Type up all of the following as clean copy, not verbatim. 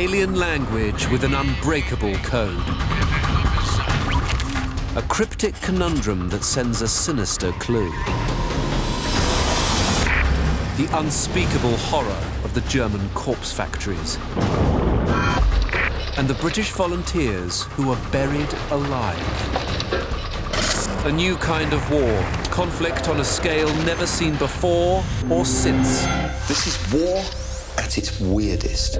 alien language with an unbreakable code. A cryptic conundrum that sends a sinister clue. The unspeakable horror of the German corpse factories. And the British volunteers who are buried alive. A new kind of war, conflict on a scale never seen before or since. This is war at its weirdest.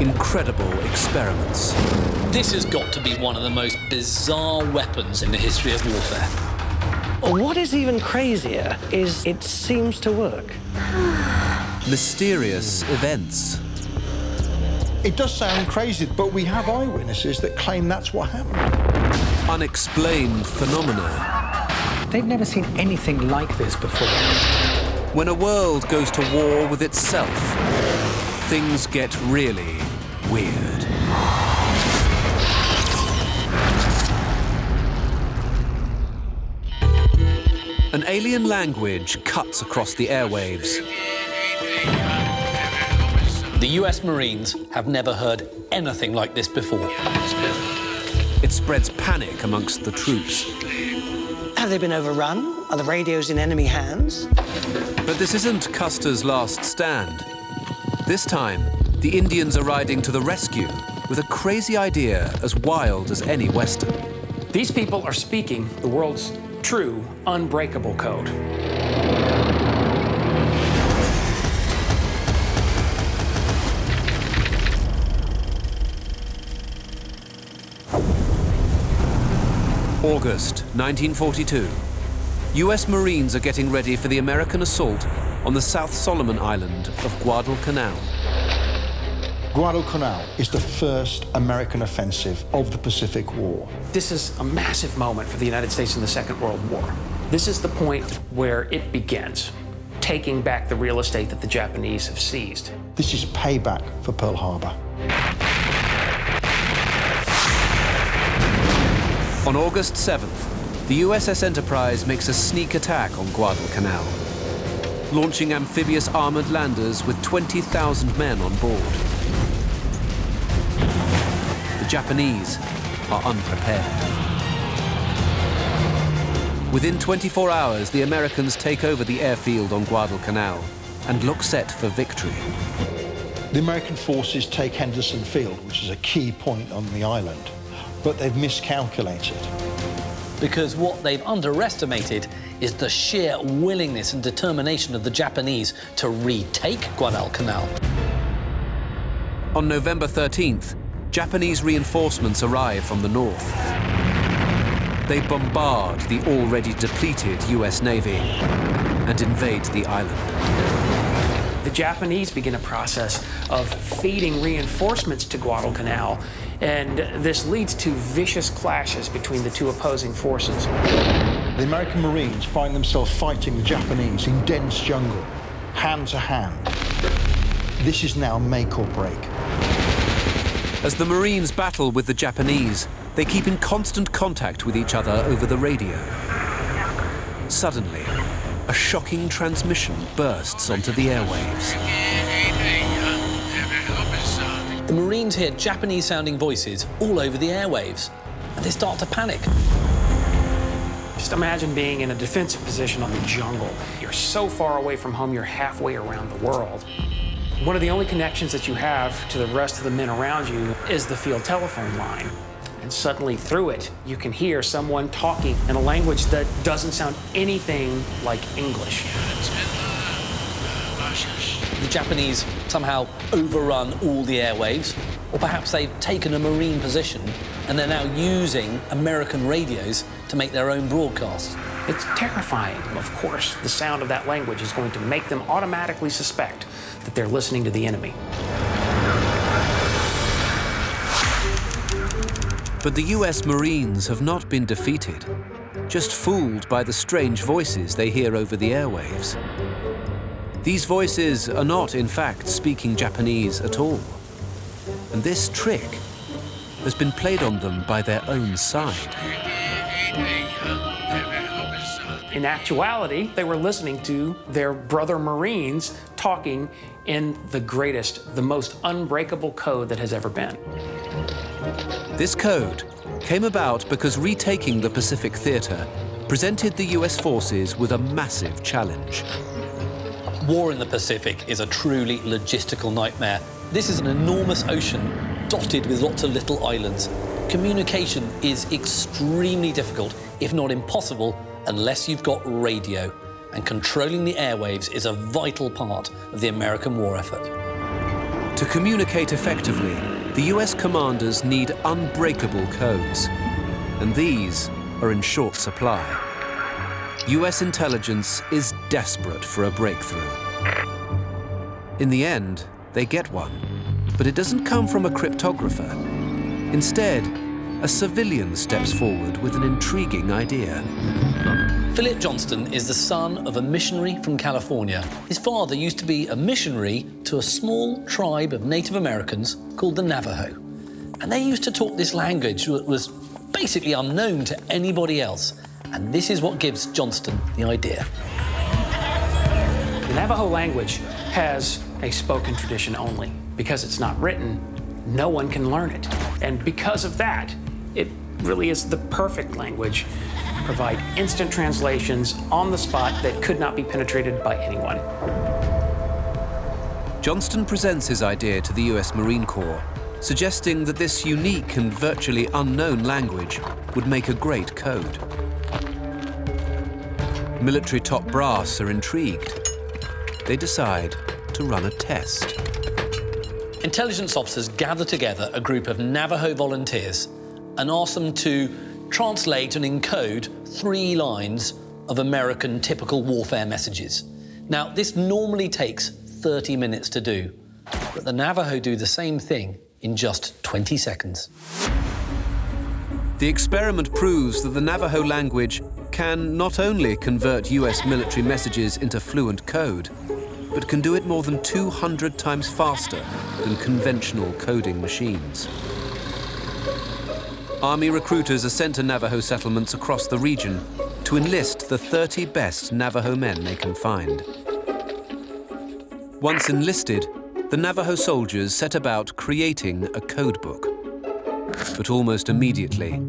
Incredible experiments. This has got to be one of the most bizarre weapons in the history of warfare. What is even crazier is it seems to work. Mysterious events. It does sound crazy, but we have eyewitnesses that claim that's what happened. Unexplained phenomena. They've never seen anything like this before. When a world goes to war with itself, things get really weird. An alien language cuts across the airwaves. The US Marines have never heard anything like this before. It spreads panic amongst the troops. Have they been overrun? Are the radios in enemy hands? But this isn't Custer's last stand. This time, the Indians are riding to the rescue with a crazy idea as wild as any Western. These people are speaking the world's true unbreakable code. August 1942. US Marines are getting ready for the American assault on the South Solomon Island of Guadalcanal. Guadalcanal is the first American offensive of the Pacific War. This is a massive moment for the United States in the Second World War. This is the point where it begins, taking back the real estate that the Japanese have seized. This is payback for Pearl Harbor. On August 7th, the USS Enterprise makes a sneak attack on Guadalcanal, launching amphibious armored landers with 20,000 men on board. The Japanese are unprepared. Within 24 hours, the Americans take over the airfield on Guadalcanal and look set for victory. The American forces take Henderson Field, which is a key point on the island, but they've miscalculated. Because what they've underestimated is the sheer willingness and determination of the Japanese to retake Guadalcanal. On November 13th, Japanese reinforcements arrive from the north. They bombard the already depleted US Navy and invade the island. The Japanese begin a process of feeding reinforcements to Guadalcanal, and this leads to vicious clashes between the two opposing forces. The American Marines find themselves fighting the Japanese in dense jungle, hand to hand. This is now make or break. As the Marines battle with the Japanese, they keep in constant contact with each other over the radio. Suddenly, a shocking transmission bursts onto the airwaves. The Marines hear Japanese-sounding voices all over the airwaves, and they start to panic. Just imagine being in a defensive position on the jungle. You're so far away from home, you're halfway around the world. One of the only connections that you have to the rest of the men around you is the field telephone line. And suddenly through it, you can hear someone talking in a language that doesn't sound anything like English. The Japanese somehow overrun all the airwaves, or perhaps they've taken a marine position and they're now using American radios to make their own broadcasts. It's terrifying. Of course, the sound of that language is going to make them automatically suspect that they're listening to the enemy. But the US Marines have not been defeated, just fooled by the strange voices they hear over the airwaves. These voices are not, in fact, speaking Japanese at all. And this trick has been played on them by their own side. In actuality, they were listening to their brother Marines talking in the greatest, the most unbreakable code that has ever been. This code came about because retaking the Pacific Theater presented the US forces with a massive challenge. War in the Pacific is a truly logistical nightmare. This is an enormous ocean dotted with lots of little islands. Communication is extremely difficult, if not impossible, unless you've got radio. And controlling the airwaves is a vital part of the American war effort. To communicate effectively, the US commanders need unbreakable codes. And these are in short supply. US intelligence is desperate for a breakthrough. In the end, they get one, but it doesn't come from a cryptographer. Instead, a civilian steps forward with an intriguing idea. Philip Johnston is the son of a missionary from California. His father used to be a missionary to a small tribe of Native Americans called the Navajo. And they used to talk this language that was basically unknown to anybody else. And this is what gives Johnston the idea. The Navajo language has a spoken tradition only. Because it's not written, no one can learn it. And because of that, it really is the perfect language. Provide instant translations on the spot that could not be penetrated by anyone. Johnston presents his idea to the US Marine Corps, suggesting that this unique and virtually unknown language would make a great code. Military top brass are intrigued. They decide to run a test. Intelligence officers gather together a group of Navajo volunteers and ask them to translate and encode 3 lines of American typical warfare messages. Now, this normally takes 30 minutes to do, but the Navajo do the same thing in just 20 seconds. The experiment proves that the Navajo language can not only convert US military messages into fluent code, but can do it more than 200 times faster than conventional coding machines. Army recruiters are sent to Navajo settlements across the region to enlist the 30 best Navajo men they can find. Once enlisted, the Navajo soldiers set about creating a code book. But almost immediately,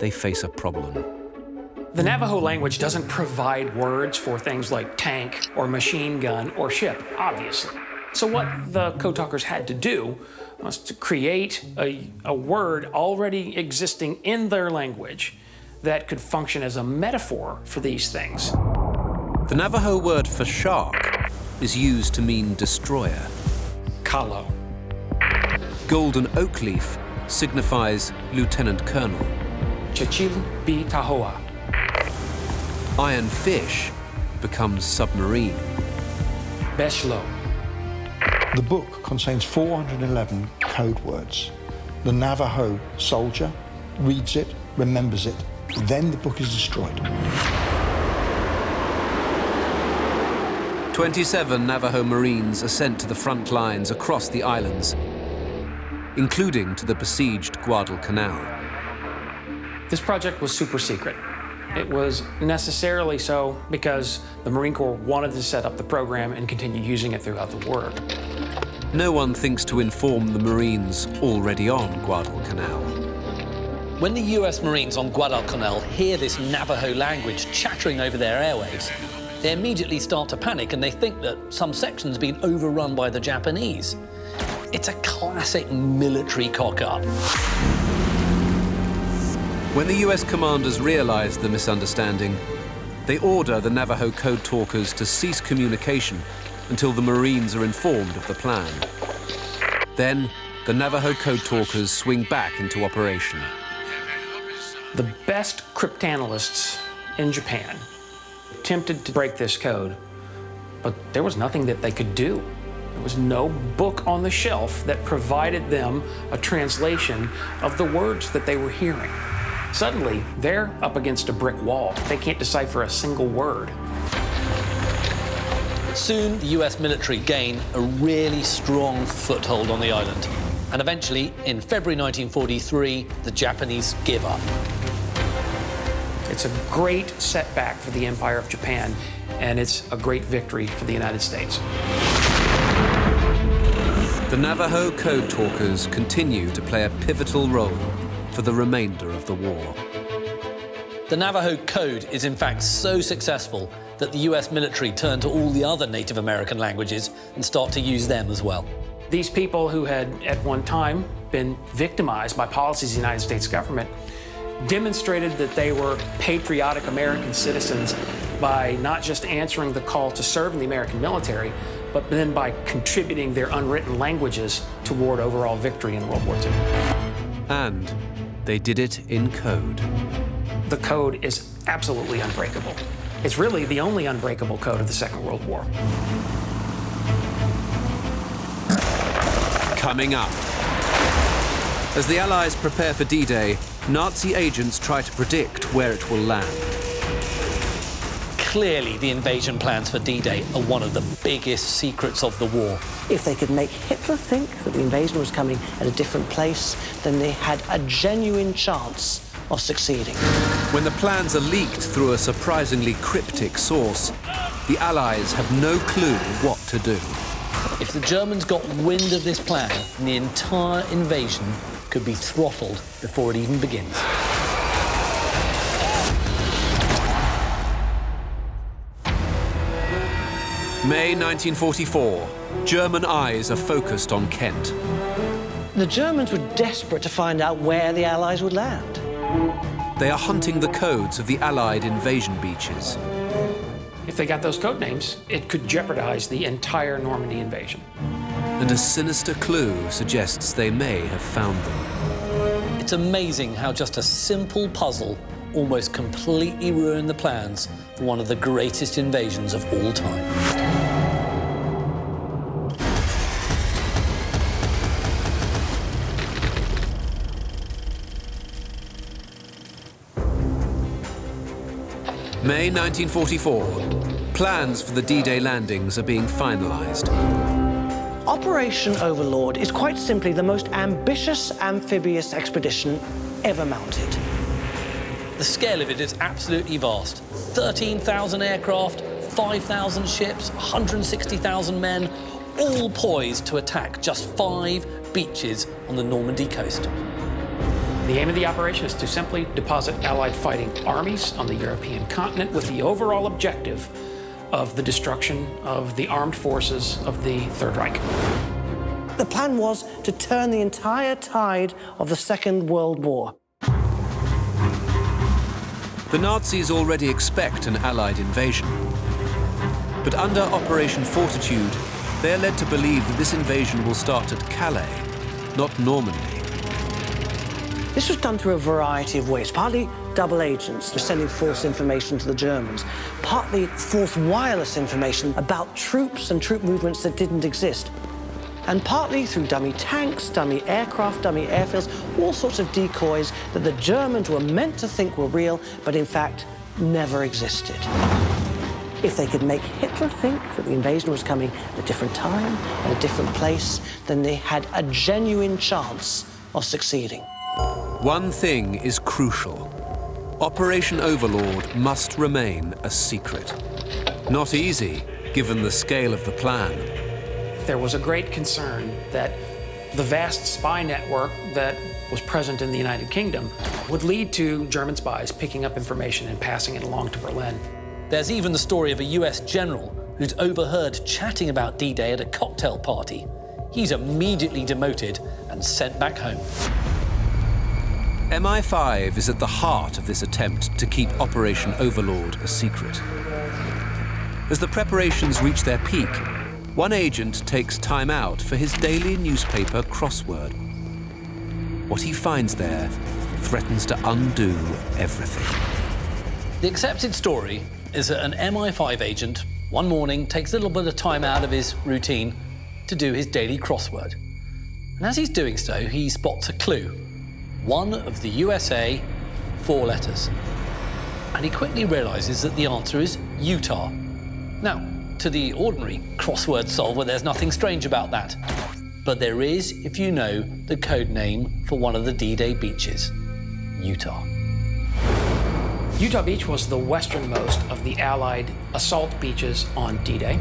they face a problem. The Navajo language doesn't provide words for things like tank or machine gun or ship, obviously. So what the code talkers had to do was to create a word already existing in their language that could function as a metaphor for these things. The Navajo word for shark is used to mean destroyer. Kalo. Golden oak leaf signifies lieutenant colonel. Chachil bi tahoa. Iron fish becomes submarine. Beshlo. The book contains 411 code words. The Navajo soldier reads it, remembers it, then the book is destroyed. 27 Navajo Marines are sent to the front lines across the islands, including to the besieged Guadalcanal. This project was super secret. It was necessarily so because the Marine Corps wanted to set up the program and continue using it throughout the war. No one thinks to inform the Marines already on Guadalcanal. When the US Marines on Guadalcanal hear this Navajo language chattering over their airwaves, they immediately start to panic and they think that some section's been overrun by the Japanese. It's a classic military cock-up. When the US commanders realize the misunderstanding, they order the Navajo code talkers to cease communication until the Marines are informed of the plan. Then, the Navajo code talkers swing back into operation. The best cryptanalysts in Japan attempted to break this code, but there was nothing that they could do. There was no book on the shelf that provided them a translation of the words that they were hearing. Suddenly, they're up against a brick wall. They can't decipher a single word. Soon, the US military gained a really strong foothold on the island. And eventually, in February 1943, the Japanese give up. It's a great setback for the Empire of Japan, and it's a great victory for the United States. The Navajo Code Talkers continue to play a pivotal role for the remainder of the war. The Navajo Code is in fact so successful that the US military turned to all the other Native American languages and start to use them as well. These people who had at one time been victimized by policies of the United States government demonstrated that they were patriotic American citizens by not just answering the call to serve in the American military, but then by contributing their unwritten languages toward overall victory in World War II. And they did it in code. The code is absolutely unbreakable. It's really the only unbreakable code of the Second World War. Coming up. As the Allies prepare for D-Day, Nazi agents try to predict where it will land. Clearly, the invasion plans for D-Day are one of the biggest secrets of the war. If they could make Hitler think that the invasion was coming at a different place, then they had a genuine chance of succeeding. When the plans are leaked through a surprisingly cryptic source, the Allies have no clue what to do. If the Germans got wind of this plan, the entire invasion could be throttled before it even begins. May 1944. German eyes are focused on Kent. The Germans were desperate to find out where the Allies would land. They are hunting the codes of the Allied invasion beaches. If they got those code names, it could jeopardize the entire Normandy invasion. And a sinister clue suggests they may have found them. It's amazing how just a simple puzzle almost completely ruined the plans for one of the greatest invasions of all time. May 1944. Plans for the D-Day landings are being finalized. Operation Overlord is quite simply the most ambitious amphibious expedition ever mounted. The scale of it is absolutely vast. 13,000 aircraft, 5,000 ships, 160,000 men, all poised to attack just 5 beaches on the Normandy coast. The aim of the operation is to simply deposit Allied fighting armies on the European continent with the overall objective of the destruction of the armed forces of the Third Reich. The plan was to turn the entire tide of the Second World War. The Nazis already expect an Allied invasion. But under Operation Fortitude, they are led to believe that this invasion will start at Calais, not Normandy. This was done through a variety of ways, partly double agents, sending false information to the Germans, partly false wireless information about troops and troop movements that didn't exist, and partly through dummy tanks, dummy aircraft, dummy airfields, all sorts of decoys that the Germans were meant to think were real, but in fact never existed. If they could make Hitler think that the invasion was coming at a different time, at a different place, then they had a genuine chance of succeeding. One thing is crucial. Operation Overlord must remain a secret. Not easy, given the scale of the plan. There was a great concern that the vast spy network that was present in the United Kingdom would lead to German spies picking up information and passing it along to Berlin. There's even the story of a US general who's overheard chatting about D-Day at a cocktail party. He's immediately demoted and sent back home. MI5 is at the heart of this attempt to keep Operation Overlord a secret. As the preparations reach their peak, one agent takes time out for his daily newspaper crossword. What he finds there threatens to undo everything. The accepted story is that an MI5 agent, one morning, takes a little bit of time out of his routine to do his daily crossword. And as he's doing so, he spots a clue. One of the USA, 4 letters. And he quickly realizes that the answer is Utah. Now, to the ordinary crossword solver, there's nothing strange about that. But there is, if you know, the code name for one of the D-Day beaches, Utah. Utah Beach was the westernmost of the Allied assault beaches on D-Day.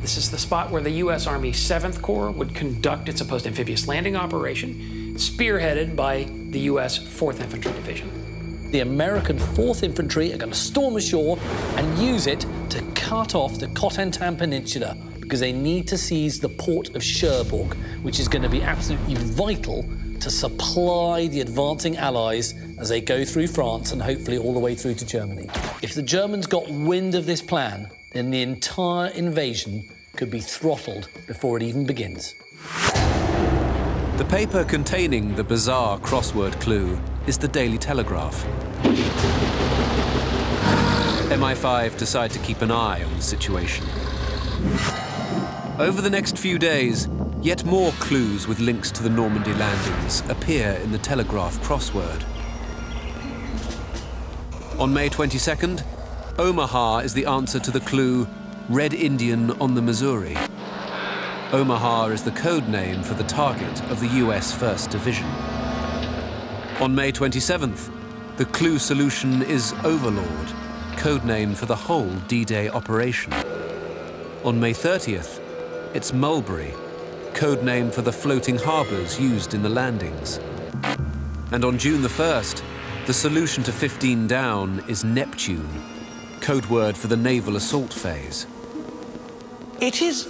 This is the spot where the U.S. Army 7th Corps would conduct its supposed amphibious landing operation, spearheaded by the U.S. 4th Infantry Division. The American 4th Infantry are going to storm ashore and use it to cut off the Cotentin Peninsula, because they need to seize the port of Cherbourg, which is going to be absolutely vital to supply the advancing Allies as they go through France and hopefully all the way through to Germany. If the Germans got wind of this plan, then the entire invasion could be throttled before it even begins. The paper containing the bizarre crossword clue is the Daily Telegraph. MI5 decide to keep an eye on the situation. Over the next few days, yet more clues with links to the Normandy landings appear in the Telegraph crossword. On May 22nd, Omaha is the answer to the clue, Red Indian on the Missouri. Omaha is the code name for the target of the US 1st Division. On May 27th, the clue solution is Overlord, code name for the whole D-Day operation. On May 30th, it's Mulberry, codename for the floating harbours used in the landings. And on June the 1st, the solution to 15 down is Neptune, code word for the naval assault phase. It is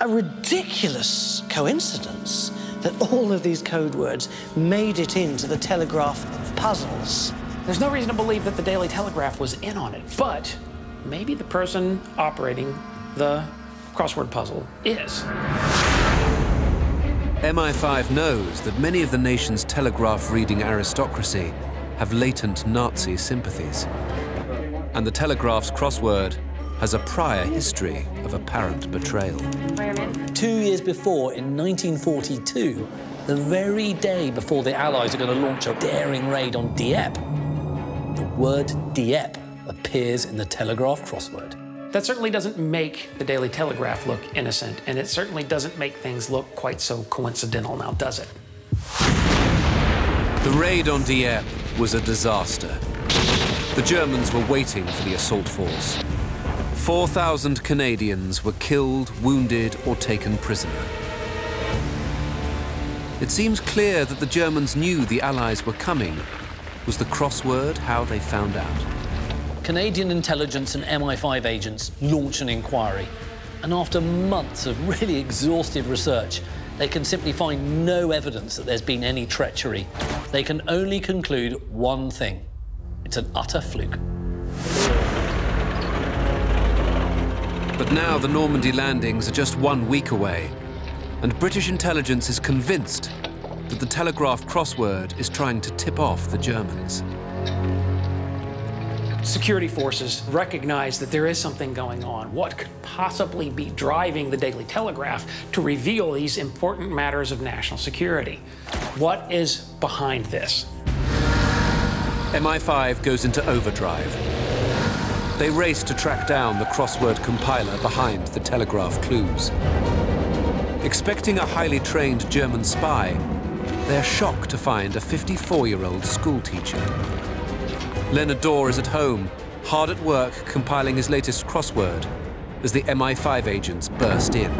a ridiculous coincidence that all of these code words made it into the Telegraph puzzles. There's no reason to believe that the Daily Telegraph was in on it, but maybe the person operating the crossword puzzle is. MI5 knows that many of the nation's telegraph-reading aristocracy have latent Nazi sympathies. And the Telegraph's crossword has a prior history of apparent betrayal. 2 years before, in 1942, the very day before the Allies are going to launch a daring raid on Dieppe, the word Dieppe appears in the Telegraph crossword. That certainly doesn't make the Daily Telegraph look innocent, and it certainly doesn't make things look quite so coincidental now, does it? The raid on Dieppe was a disaster. The Germans were waiting for the assault force. 4,000 Canadians were killed, wounded, or taken prisoner. It seems clear that the Germans knew the Allies were coming. Was the crossword how they found out? Canadian intelligence and MI5 agents launch an inquiry, and after months of really exhaustive research, they can simply find no evidence that there's been any treachery. They can only conclude one thing. It's an utter fluke. But now the Normandy landings are just 1 week away, and British intelligence is convinced that the Telegraph crossword is trying to tip off the Germans. Security forces recognize that there is something going on. What could possibly be driving the Daily Telegraph to reveal these important matters of national security? What is behind this? MI5 goes into overdrive. They race to track down the crossword compiler behind the Telegraph clues. Expecting a highly trained German spy, they're shocked to find a 54-year-old schoolteacher. Leonard Dorr is at home, hard at work compiling his latest crossword, as the MI5 agents burst in.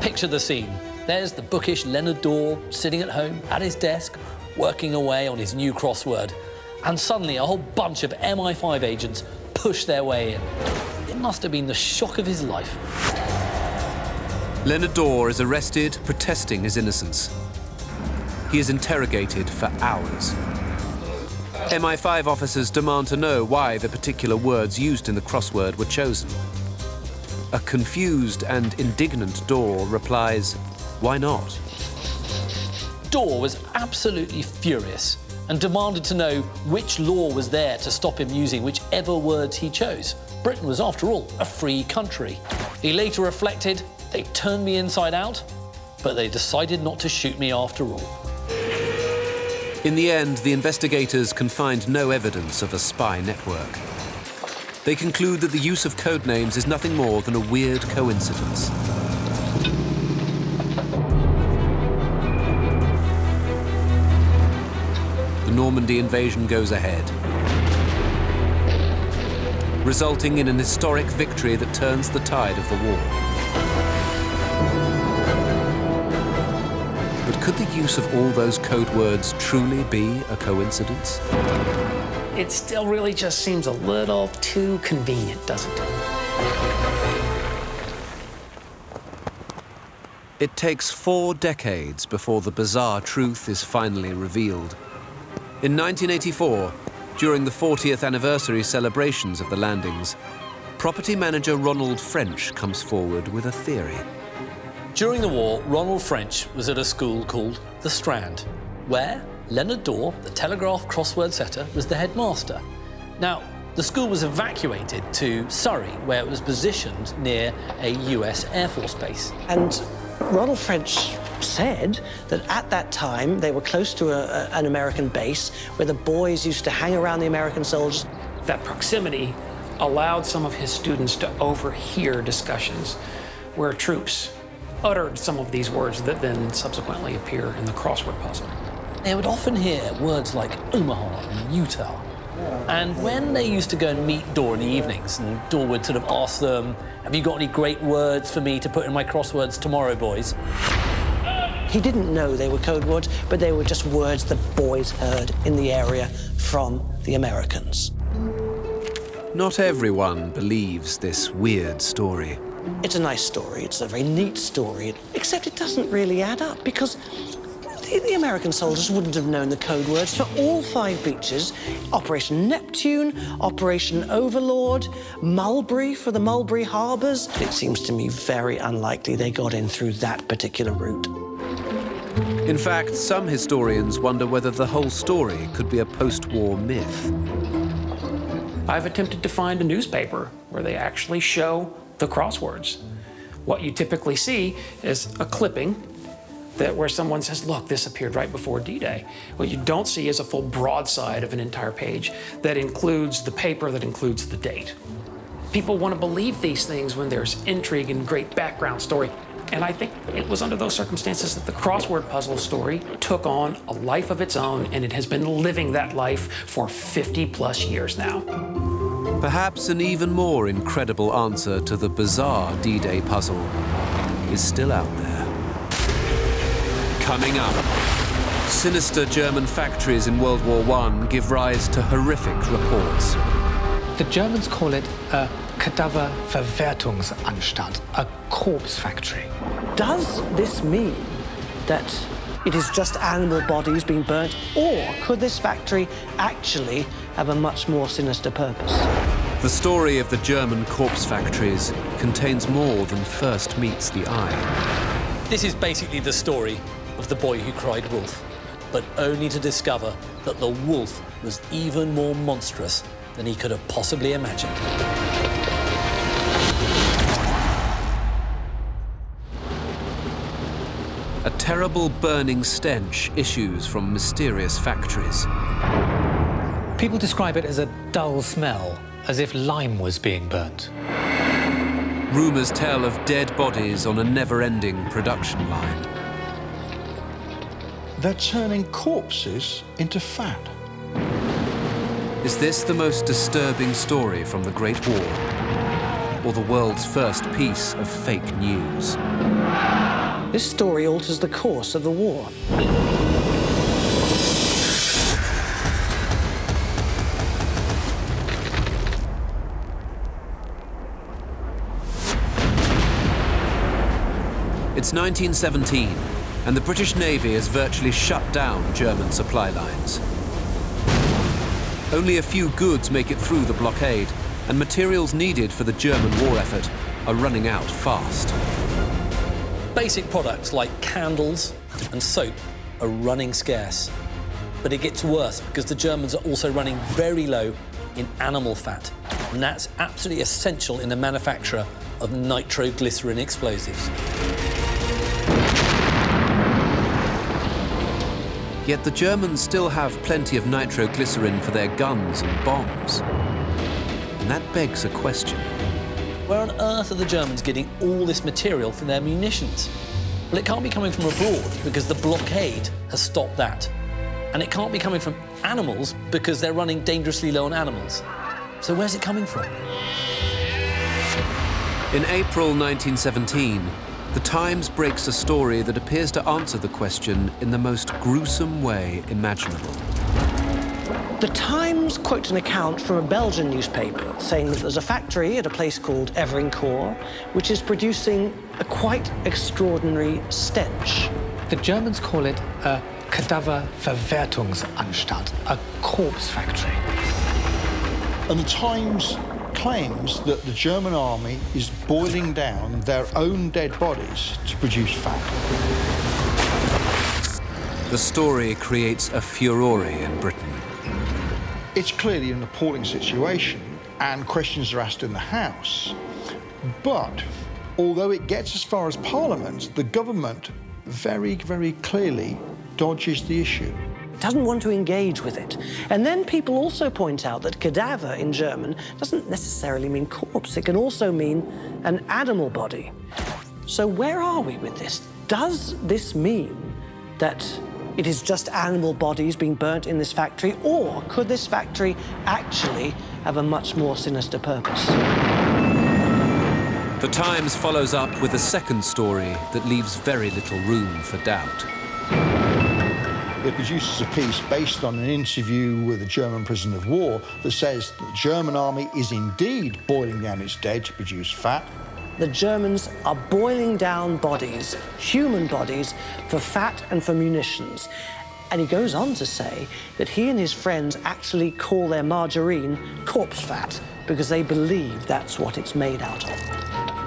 Picture the scene. There's the bookish Leonard Dorr sitting at home at his desk, working away on his new crossword. And suddenly a whole bunch of MI5 agents push their way in. It must have been the shock of his life. Leonard Dorr is arrested, protesting his innocence. He is interrogated for hours. MI5 officers demand to know why the particular words used in the crossword were chosen. A confused and indignant Dorr replies, "Why not?" Dorr was absolutely furious and demanded to know which law was there to stop him using whichever words he chose. Britain was, after all, a free country. He later reflected, "They turned me inside out, but they decided not to shoot me after all." In the end, the investigators can find no evidence of a spy network. They conclude that the use of code names is nothing more than a weird coincidence. The Normandy invasion goes ahead. resulting in an historic victory that turns the tide of the war. But could the use of all those code words truly be a coincidence? It still really just seems a little too convenient, doesn't it? It takes 4 decades before the bizarre truth is finally revealed. In 1984, during the 40th anniversary celebrations of the landings, property manager Ronald French comes forward with a theory. During the war, Ronald French was at a school called The Strand, where Leonard Dorr, the Telegraph crossword setter, was the headmaster. Now, the school was evacuated to Surrey, where it was positioned near a US Air Force base. And Ronald French said that at that time they were close to an American base where the boys used to hang around the American soldiers. That proximity allowed some of his students to overhear discussions where troops uttered some of these words that then subsequently appear in the crossword puzzle. They would often hear words like Omaha and Utah. And when they used to go and meet Dorr in the evenings, and Dorr would sort of ask them, "Have you got any great words for me to put in my crosswords tomorrow, boys?" He didn't know they were code words, but they were just words the boys heard in the area from the Americans. Not everyone believes this weird story. It's a nice story, it's a very neat story, except it doesn't really add up, because the American soldiers wouldn't have known the code words for all 5 beaches. Operation Neptune, Operation Overlord, Mulberry for the Mulberry harbours. It seems to me very unlikely they got in through that particular route. In fact, some historians wonder whether the whole story could be a post-war myth. I've attempted to find a newspaper where they actually show the crosswords. What you typically see is a clipping where someone says, look, this appeared right before D-Day. What you don't see is a full broadside of an entire page that includes the paper, that includes the date. People want to believe these things when there's intrigue and great background story. And I think it was under those circumstances that the crossword puzzle story took on a life of its own, and it has been living that life for 50-plus years now. Perhaps an even more incredible answer to the bizarre D-Day puzzle is still out there. Coming up, sinister German factories in World War I give rise to horrific reports. The Germans call it a Kadaververwertungsanstalt, a corpse factory. Does this mean that it is just animal bodies being burnt, or could this factory actually have a much more sinister purpose? The story of the German corpse factories contains more than first meets the eye. This is basically the story of the boy who cried wolf, but only to discover that the wolf was even more monstrous than he could have possibly imagined. A terrible burning stench issues from mysterious factories. People describe it as a dull smell, as if lime was being burnt. Rumours tell of dead bodies on a never-ending production line. They're turning corpses into fat. Is this the most disturbing story from the Great War, or the world's first piece of fake news? This story alters the course of the war. It's 1917. And the British Navy has virtually shut down German supply lines. Only a few goods make it through the blockade, and materials needed for the German war effort are running out fast. Basic products like candles and soap are running scarce. But it gets worse because the Germans are also running very low in animal fat, and that's absolutely essential in the manufacture of nitroglycerin explosives. Yet the Germans still have plenty of nitroglycerin for their guns and bombs. And that begs a question. Where on earth are the Germans getting all this material for their munitions? Well, it can't be coming from abroad because the blockade has stopped that. And it can't be coming from animals because they're running dangerously low on animals. So where's it coming from? In April 1917, The Times breaks a story that appears to answer the question in the most gruesome way imaginable. The Times quotes an account from a Belgian newspaper saying that there's a factory at a place called Everincourt, which is producing a quite extraordinary stench. The Germans call it a Kadaververwertungsanstalt, a corpse factory. And the Times claims that the German army is boiling down their own dead bodies to produce fat. The story creates a furore in Britain. It's clearly an appalling situation, and questions are asked in the House. But although it gets as far as Parliament, the government very, very clearly dodges the issue. It doesn't want to engage with it. And then people also point out that cadaver in German doesn't necessarily mean corpse. It can also mean an animal body. So where are we with this? Does this mean that it is just animal bodies being burnt in this factory, or could this factory actually have a much more sinister purpose? The Times follows up with a second story that leaves very little room for doubt. It produces a piece based on an interview with a German prisoner of war that says the German army is indeed boiling down its dead to produce fat. The Germans are boiling down bodies, human bodies, for fat and for munitions. And he goes on to say that he and his friends actually call their margarine corpse fat because they believe that's what it's made out of.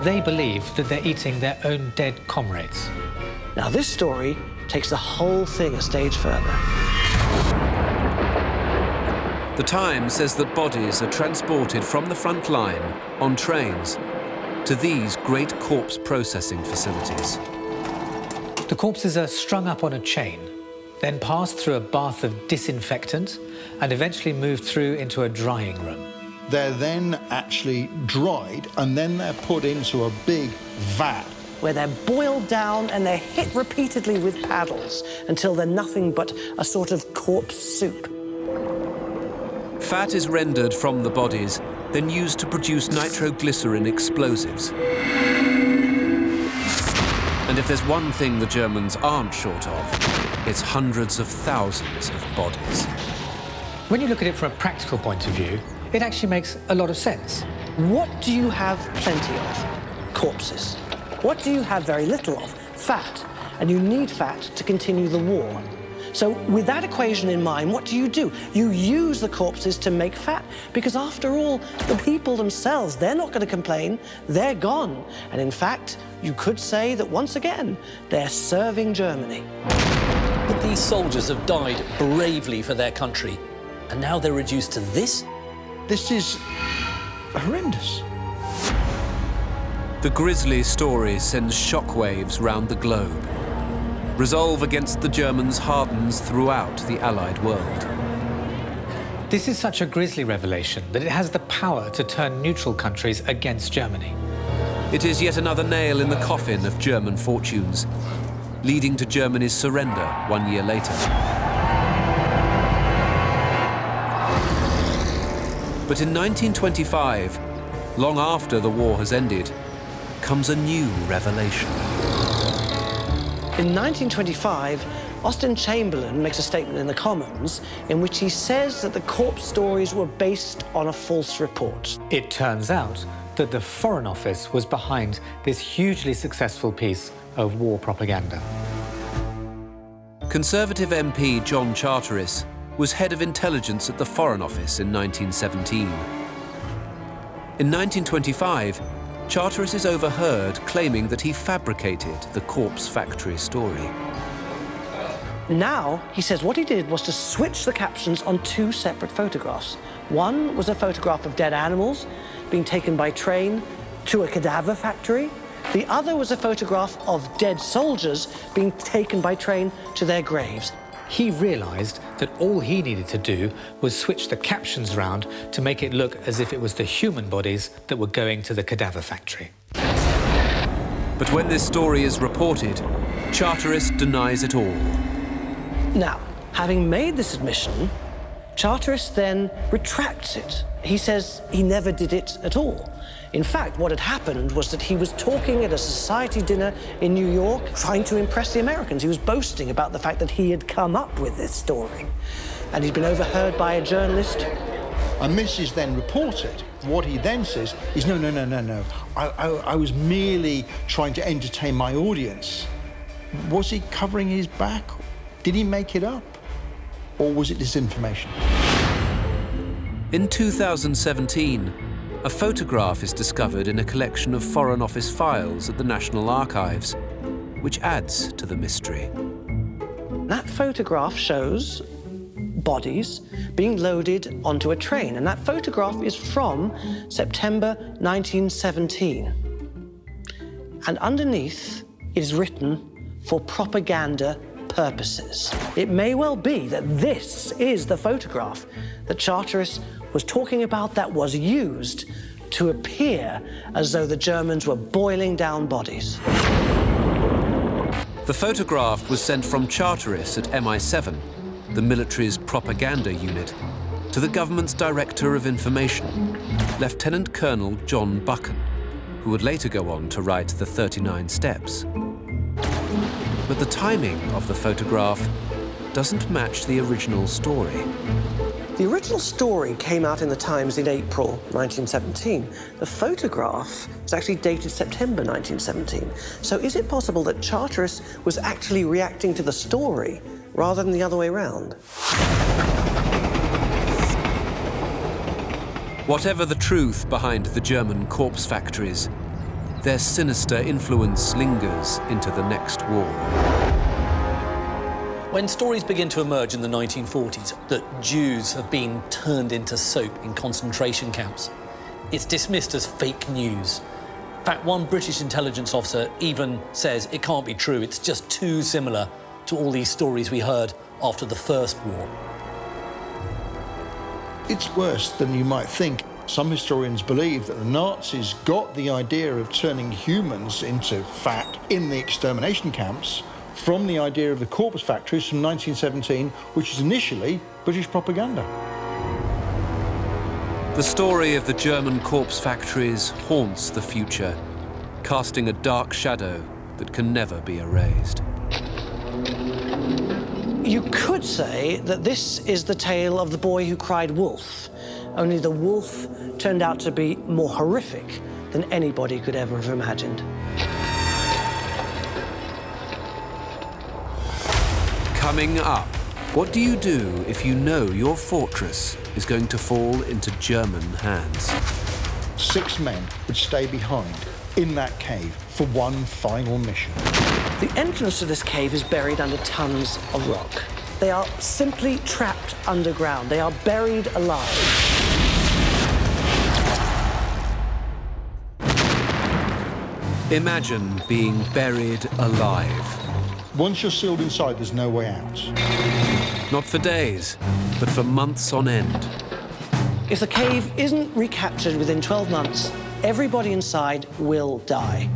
They believe that they're eating their own dead comrades. Now, this story takes the whole thing a stage further. The Times says that bodies are transported from the front line on trains to these great corpse processing facilities. The corpses are strung up on a chain, then passed through a bath of disinfectant and eventually moved through into a drying room. They're then actually dried and then they're put into a big vat, where they're boiled down and they're hit repeatedly with paddles until they're nothing but a sort of corpse soup. Fat is rendered from the bodies, then used to produce nitroglycerin explosives. And if there's one thing the Germans aren't short of, it's hundreds of thousands of bodies. When you look at it from a practical point of view, it actually makes a lot of sense. What do you have plenty of? Corpses. What do you have very little of? Fat. And you need fat to continue the war. So with that equation in mind, what do? You use the corpses to make fat, because after all, the people themselves, they're not going to complain. They're gone. And in fact, you could say that once again, they're serving Germany. But these soldiers have died bravely for their country, and now they're reduced to this? This is horrendous. The grisly story sends shockwaves round the globe. Resolve against the Germans hardens throughout the Allied world. This is such a grisly revelation that it has the power to turn neutral countries against Germany. It is yet another nail in the coffin of German fortunes, leading to Germany's surrender 1 year later. But in 1925, long after the war has ended, comes a new revelation. In 1925, Austen Chamberlain makes a statement in the Commons in which he says that the corpse stories were based on a false report. It turns out that the Foreign Office was behind this hugely successful piece of war propaganda. Conservative MP John Charteris was head of intelligence at the Foreign Office in 1917. In 1925, Charteris is overheard claiming that he fabricated the corpse factory story. Now, he says what he did was to switch the captions on two separate photographs. One was a photograph of dead animals being taken by train to a cadaver factory. The other was a photograph of dead soldiers being taken by train to their graves. He realized that all he needed to do was switch the captions round to make it look as if it was the human bodies that were going to the cadaver factory. But when this story is reported, Charteris denies it all. Now, having made this admission, Charteris then retracts it He says he never did it at all. In fact, what had happened was that he was talking at a society dinner in New York, trying to impress the Americans. He was boasting about the fact that he had come up with this story, and he'd been overheard by a journalist. And this is then reported. What he then says is, no, no, no, no, no. I was merely trying to entertain my audience. Was he covering his back? Did he make it up? Or was it disinformation? In 2017, a photograph is discovered in a collection of Foreign Office files at the National Archives, which adds to the mystery. That photograph shows bodies being loaded onto a train, and that photograph is from September 1917. And underneath is written, "For propaganda purposes." It may well be that this is the photograph that Charteris was talking about that was used to appear as though the Germans were boiling down bodies. The photograph was sent from Charteris at MI7, the military's propaganda unit, to the government's director of information, Lieutenant Colonel John Buchan, who would later go on to write the 39 Steps. But the timing of the photograph doesn't match the original story. The original story came out in the Times in April 1917. The photograph is actually dated September 1917. So is it possible that Charteris was actually reacting to the story rather than the other way around? Whatever the truth behind the German corpse factories, their sinister influence lingers into the next war. When stories begin to emerge in the 1940s that Jews have been turned into soap in concentration camps, it's dismissed as fake news. In fact, one British intelligence officer even says it can't be true, it's just too similar to all these stories we heard after the First War. It's worse than you might think. Some historians believe that the Nazis got the idea of turning humans into fat in the extermination camps from the idea of the corpse factories from 1917, which was initially British propaganda. The story of the German corpse factories haunts the future, casting a dark shadow that can never be erased. You could say that this is the tale of the boy who cried wolf, only the wolf turned out to be more horrific than anybody could ever have imagined. Coming up, what do you do if you know your fortress is going to fall into German hands? 6 men would stay behind in that cave for one final mission. The entrance to this cave is buried under tons of rock. They are simply trapped underground. They are buried alive. Imagine being buried alive. Once you're sealed inside, there's no way out. Not for days, but for months on end. If the cave isn't recaptured within 12 months, everybody inside will die.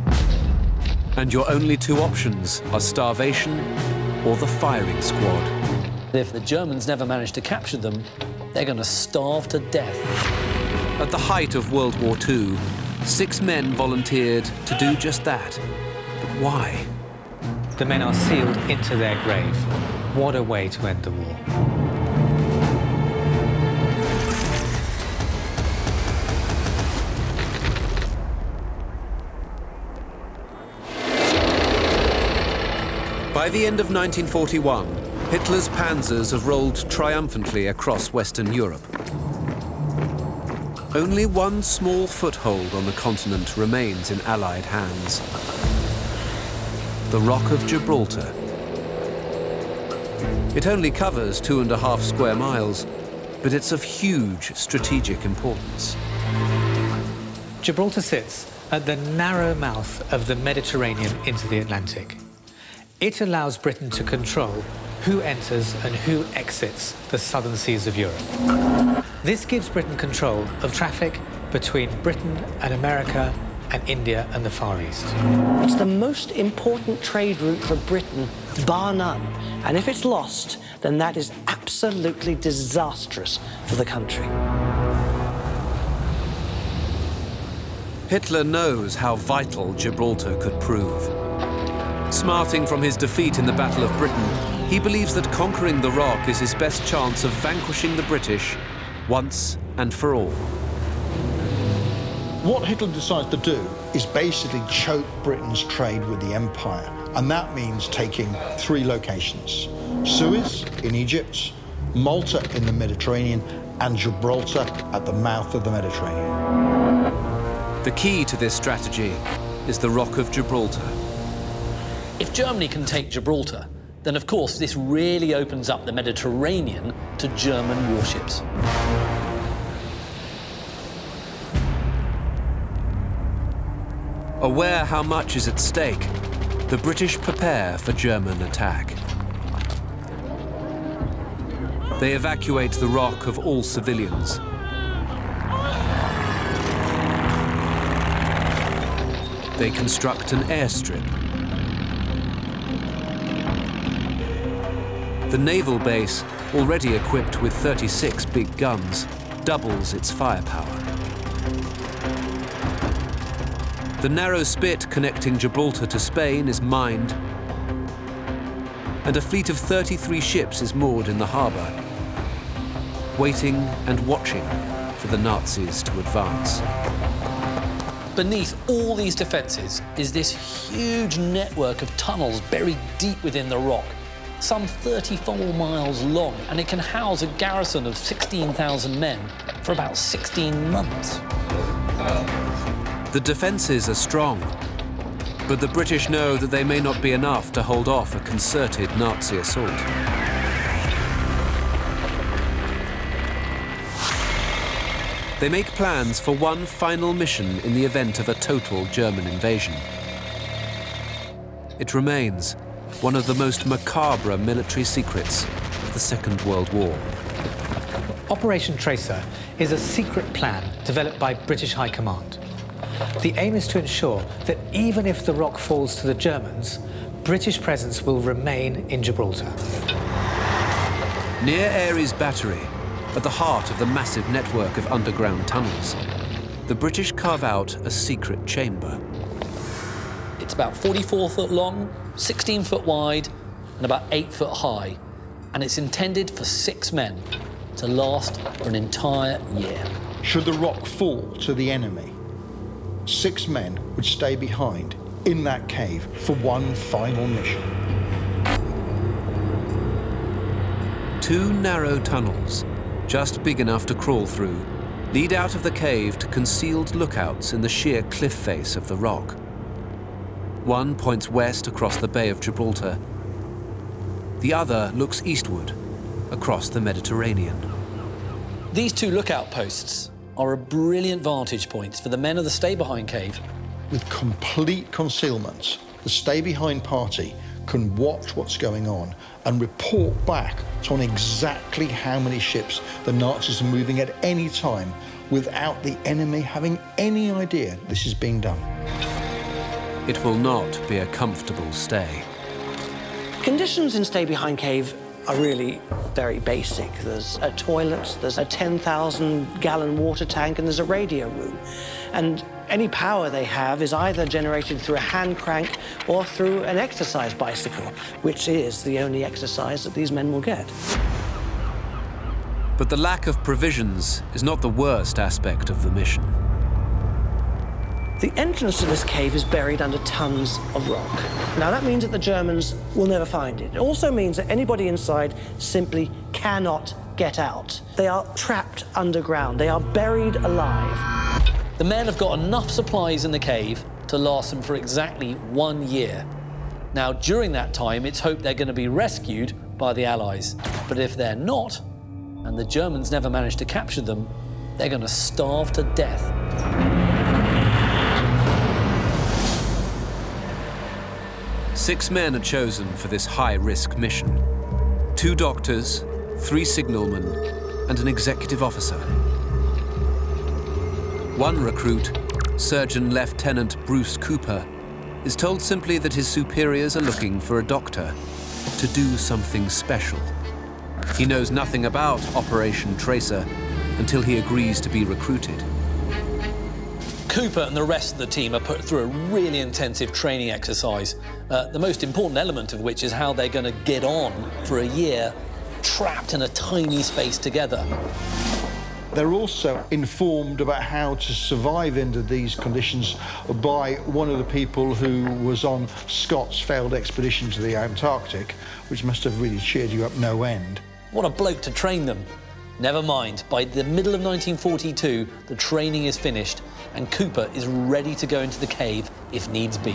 And your only 2 options are starvation or the firing squad. If the Germans never manage to capture them, they're going to starve to death. At the height of World War II, 6 men volunteered to do just that. But why? The men are sealed into their grave. What a way to end the war. By the end of 1941, Hitler's panzers have rolled triumphantly across Western Europe. Only one small foothold on the continent remains in Allied hands. The Rock of Gibraltar. It only covers 2.5 square miles, but it's of huge strategic importance. Gibraltar sits at the narrow mouth of the Mediterranean into the Atlantic. It allows Britain to control who enters and who exits the southern seas of Europe. This gives Britain control of traffic between Britain and America, and India and the Far East. It's the most important trade route for Britain, bar none. And if it's lost, then that is absolutely disastrous for the country. Hitler knows how vital Gibraltar could prove. Smarting from his defeat in the Battle of Britain, he believes that conquering the Rock is his best chance of vanquishing the British once and for all. What Hitler decides to do is basically choke Britain's trade with the empire, and that means taking three locations: Suez in Egypt, Malta in the Mediterranean, and Gibraltar at the mouth of the Mediterranean. The key to this strategy is the Rock of Gibraltar. If Germany can take Gibraltar, then of course this really opens up the Mediterranean to German warships. Aware how much is at stake, the British prepare for German attack. They evacuate the Rock of all civilians. They construct an airstrip. The naval base, already equipped with 36 big guns, doubles its firepower. The narrow spit connecting Gibraltar to Spain is mined, and a fleet of 33 ships is moored in the harbour, waiting and watching for the Nazis to advance. Beneath all these defences is this huge network of tunnels buried deep within the Rock, some 34 miles long, and it can house a garrison of 16,000 men for about 16 months. The defences are strong, but the British know that they may not be enough to hold off a concerted Nazi assault. They make plans for one final mission in the event of a total German invasion. It remains one of the most macabre military secrets of the Second World War. Operation Tracer is a secret plan developed by British High Command. The aim is to ensure that even if the Rock falls to the Germans, British presence will remain in Gibraltar. Near Ares Battery, at the heart of the massive network of underground tunnels, the British carve out a secret chamber. It's about 44 foot long, 16 foot wide, and about 8 foot high, and it's intended for 6 men to last for an entire year. Should the Rock fall to the enemy, 6 men would stay behind in that cave for one final mission. 2 narrow tunnels, just big enough to crawl through, lead out of the cave to concealed lookouts in the sheer cliff face of the Rock. One points west across the Bay of Gibraltar. The other looks eastward, across the Mediterranean. These 2 lookout posts are a brilliant vantage points for the men of the Stay Behind Cave. With complete concealment, the Stay Behind party can watch what's going on and report back on exactly how many ships the Nazis are moving at any time without the enemy having any idea this is being done. It will not be a comfortable stay. Conditions in Stay Behind Cave are really very basic. There's a toilet, there's a 10,000-gallon water tank, and there's a radio room. And any power they have is either generated through a hand crank or through an exercise bicycle, which is the only exercise that these men will get. But the lack of provisions is not the worst aspect of the mission. The entrance to this cave is buried under tons of rock. Now, that means that the Germans will never find it. It also means that anybody inside simply cannot get out. They are trapped underground. They are buried alive. The men have got enough supplies in the cave to last them for exactly 1 year. Now, during that time, it's hoped they're going to be rescued by the Allies. But if they're not, and the Germans never manage to capture them, they're going to starve to death. Six men are chosen for this high-risk mission. 2 doctors, 3 signalmen, and an executive officer. One recruit, Surgeon Lieutenant Bruce Cooper, is told simply that his superiors are looking for a doctor to do something special. He knows nothing about Operation Tracer until he agrees to be recruited. Cooper and the rest of the team are put through a really intensive training exercise, the most important element of which is how they're going to get on for a year trapped in a tiny space together. They're also informed about how to survive under these conditions by one of the people who was on Scott's failed expedition to the Antarctic, which must have really cheered you up no end. What a bloke to train them. Never mind, by the middle of 1942, the training is finished and Cooper is ready to go into the cave if needs be.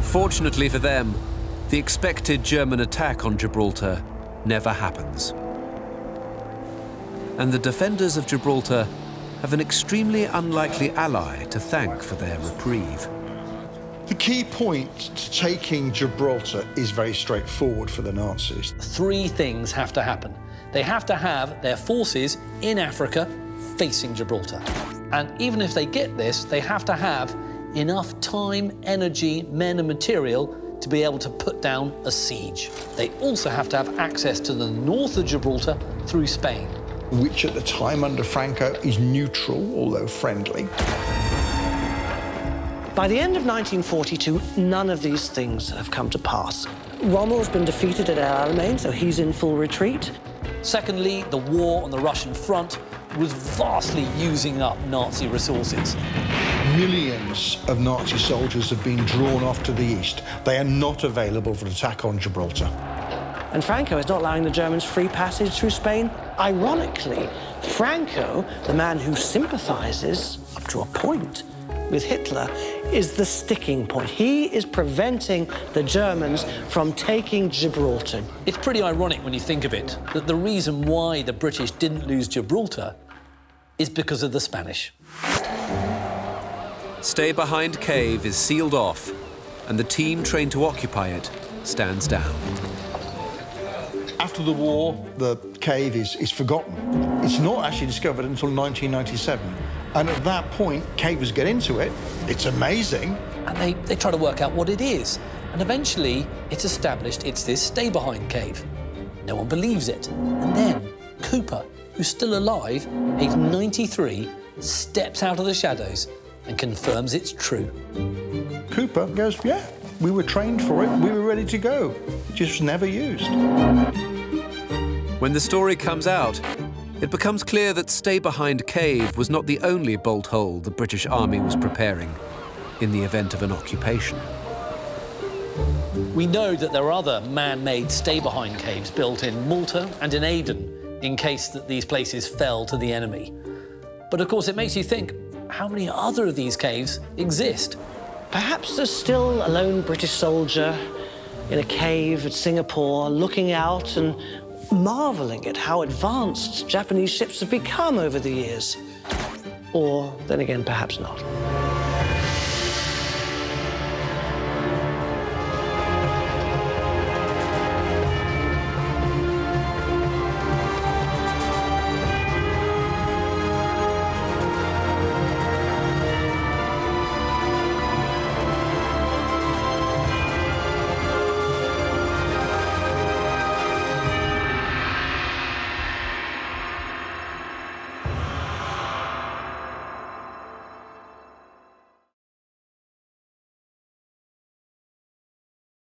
Fortunately for them, the expected German attack on Gibraltar never happens. And the defenders of Gibraltar have an extremely unlikely ally to thank for their reprieve. The key point to taking Gibraltar is very straightforward for the Nazis. Three things have to happen. They have to have their forces in Africa facing Gibraltar. And even if they get this, they have to have enough time, energy, men and material to be able to put down a siege. They also have to have access to the north of Gibraltar through Spain, which at the time under Franco is neutral, although friendly. By the end of 1942, none of these things have come to pass. Rommel's been defeated at El Alamein, so he's in full retreat. Secondly, the war on the Russian front was vastly using up Nazi resources. Millions of Nazi soldiers have been drawn off to the east. They are not available for attack on Gibraltar. And Franco is not allowing the Germans free passage through Spain. Ironically, Franco, the man who sympathizes, up to a point, with Hitler, is the sticking point. He is preventing the Germans from taking Gibraltar. It's pretty ironic when you think of it, that the reason why the British didn't lose Gibraltar is because of the Spanish. Stay Behind Cave is sealed off, and the team trained to occupy it stands down. After the war, the cave is forgotten. It's not actually discovered until 1997. And at that point, cavers get into it. It's amazing. And they try to work out what it is. And eventually, it's established it's this Stay Behind Cave. No one believes it. And then Cooper, who's still alive, aged 93, steps out of the shadows and confirms it's true. Cooper goes, yeah, we were trained for it, we were ready to go. Just never used. When the story comes out, it becomes clear that Stay Behind Cave was not the only bolt hole the British Army was preparing in the event of an occupation. We know that there are other man-made Stay Behind Caves built in Malta and in Aden in case that these places fell to the enemy. But of course it makes you think, how many other of these caves exist? Perhaps there's still a lone British soldier in a cave at Singapore looking out and marvelling at how advanced Japanese ships have become over the years. Or, then again, perhaps not.